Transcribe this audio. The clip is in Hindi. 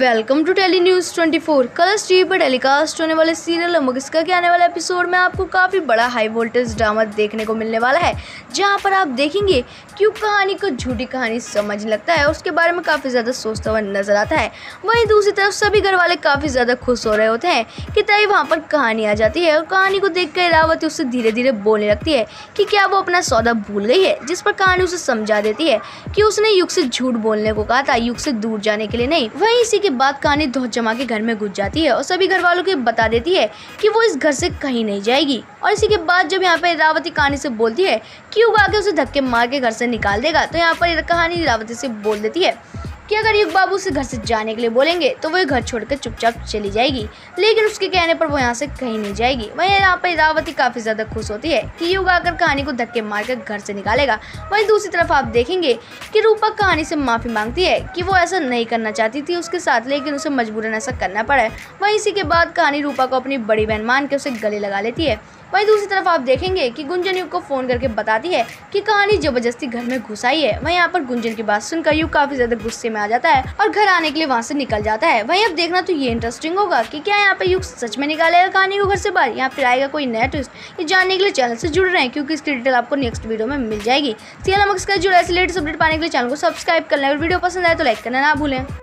Welcome to Tele News 24। Colors TV पर टेलीकास्ट होने वाले सीरियल मुगिस्का के आने वाले एपिसोड में आपको काफ़ी बड़ा हाई वोल्टेज ड्रामा देखने को मिलने वाला है, जहां पर आप देखेंगे कि कहानी को झूठी कहानी समझने लगता है, उसके बारे में काफ़ी ज़्यादा सोचता हुआ नजर आता है। वहीं दूसरी तरफ सभी घर वाले काफ़ी ज़्यादा खुश हो रहे होते हैं कि तभी वहाँ पर कहानी आ जाती है और कहानी को देख कर इरावती उससे धीरे धीरे बोलने लगती है कि क्या वो अपना सौदा भूल गई है, जिस पर कहानी उसे समझा देती है कि उसने युग से झूठ बोलने को कहा था, युग से दूर जाने के लिए नहीं। वहीं के बाद कहानी धौत जमा के घर में घुस जाती है और सभी घर वालों को बता देती है कि वो इस घर से कहीं नहीं जाएगी। और इसी के बाद जब यहाँ पर इरावती कहानी से बोलती है कि युग आके उसे धक्के मार के घर से निकाल देगा, तो यहाँ पर कहानी इरावती से बोल देती है कि अगर युग बाबू उसे घर से जाने के लिए बोलेंगे तो वो घर छोड़कर चुपचाप चली जाएगी, लेकिन उसके कहने पर वो यहाँ से कहीं नहीं जाएगी। वहीं यहाँ पर इरावती काफ़ी ज़्यादा खुश होती है कि युग आकर कहानी को धक्के मारकर घर से निकालेगा। वहीं दूसरी तरफ आप देखेंगे कि रूपा कहानी से माफ़ी मांगती है कि वो ऐसा नहीं करना चाहती थी उसके साथ, लेकिन उसे मजबूरन ऐसा करना पड़ा। वहीं इसी के बाद कहानी रूपा को अपनी बड़ी बहन मान के उसे गले लगा लेती है। वहीं दूसरी तरफ आप देखेंगे कि गुंजन युग को फ़ोन करके बताती है कि कहानी जबरदस्ती घर में घुस आई है। वहीं यहाँ पर गुंजन की बात सुनकर युग काफ़ी ज़्यादा गुस्से में आ जाता है और घर आने के लिए वहाँ से निकल जाता है। वहीं अब देखना तो ये इंटरेस्टिंग होगा कि क्या यहाँ पे युग सच में निकालेगा कहानी को घर से बाहर, यहाँ फिर आएगा कोई नया ट्विस्ट। ये जानने के लिए चैनल से जुड़ रहे हैं, क्योंकि इसकी डिटेल आपको नेक्स्ट वीडियो में मिल जाएगी। सीरियल मुगिस्का से जुड़ा ऐसे लेटेस्ट अपडेट पाने के लिए चैनल को सब्सक्राइब कर लें और वीडियो पसंद आए तो लाइक करना ना भूलें।